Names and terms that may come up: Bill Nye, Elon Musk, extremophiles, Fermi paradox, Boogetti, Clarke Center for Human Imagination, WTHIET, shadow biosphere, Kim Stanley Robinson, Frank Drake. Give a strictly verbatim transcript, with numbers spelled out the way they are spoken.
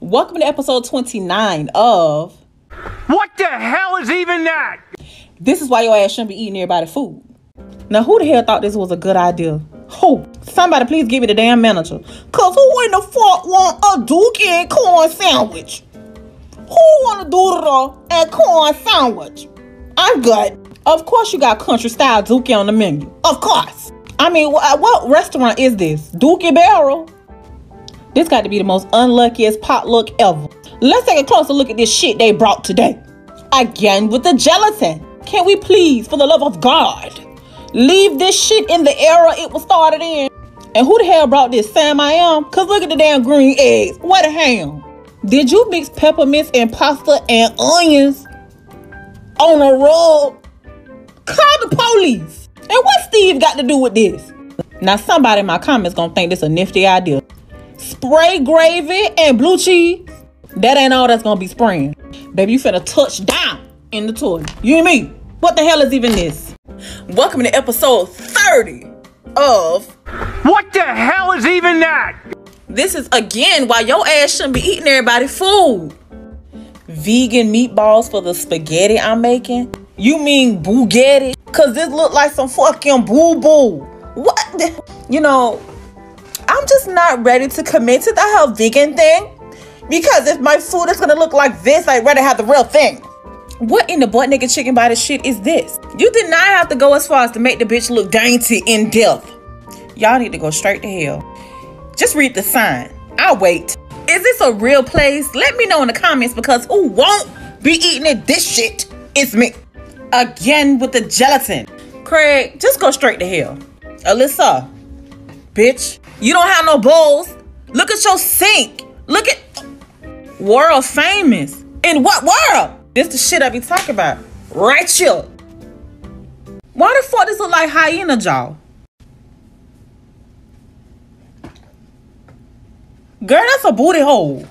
Welcome to episode twenty-nine of What the hell is even that? This is why your ass shouldn't be eating everybody's food. Now, who the hell thought this was a good idea? Who? Somebody please give me the damn manager. Because who in the fuck want a duke and corn sandwich? Who want a doodle and corn sandwich? I'm good. Of course you got country style duke on the menu. Of course. I mean, wh what restaurant is this? Dookie Barrel? This got to be the most unluckiest potluck ever. Let's take a closer look at this shit they brought today. Again with the gelatin. Can we please, for the love of God, leave this shit in the era it was started in? And who the hell brought this? Sam I Am? Because look at the damn green eggs. What a ham. Did you mix peppermints and pasta and onions on a roll? Call the police. And what Steve got to do with this? Now somebody in my comments gonna think this a nifty idea. Spray gravy and blue cheese. That ain't all that's gonna be spraying. Baby, you finna touch down in the toilet. You and me. What the hell is even this? Welcome to episode thirty of What the hell is even that? This is again why your ass shouldn't be eating everybody's food. Vegan meatballs for the spaghetti I'm making? You mean boogetti? Cause this look like some fucking boo-boo. What the? You know, I'm just not ready to commit to the whole vegan thing. Because if my food is gonna look like this, I'd rather have the real thing. What in the butt naked chicken body shit is this? You did not have to go as far as to make the bitch look dainty in depth. Y'all need to go straight to hell. Just read the sign. I'll wait. Is this a real place? Let me know in the comments, because who won't be eating it? This shit is me. Again with the gelatin. Craig, just go straight to hell. Alyssa, bitch, you don't have no bowls. Look at your sink. Look at... World famous. In what world? This the shit I be talking about. Right here. Why the fuck this look like hyena jaw? Girl, that's a booty hole.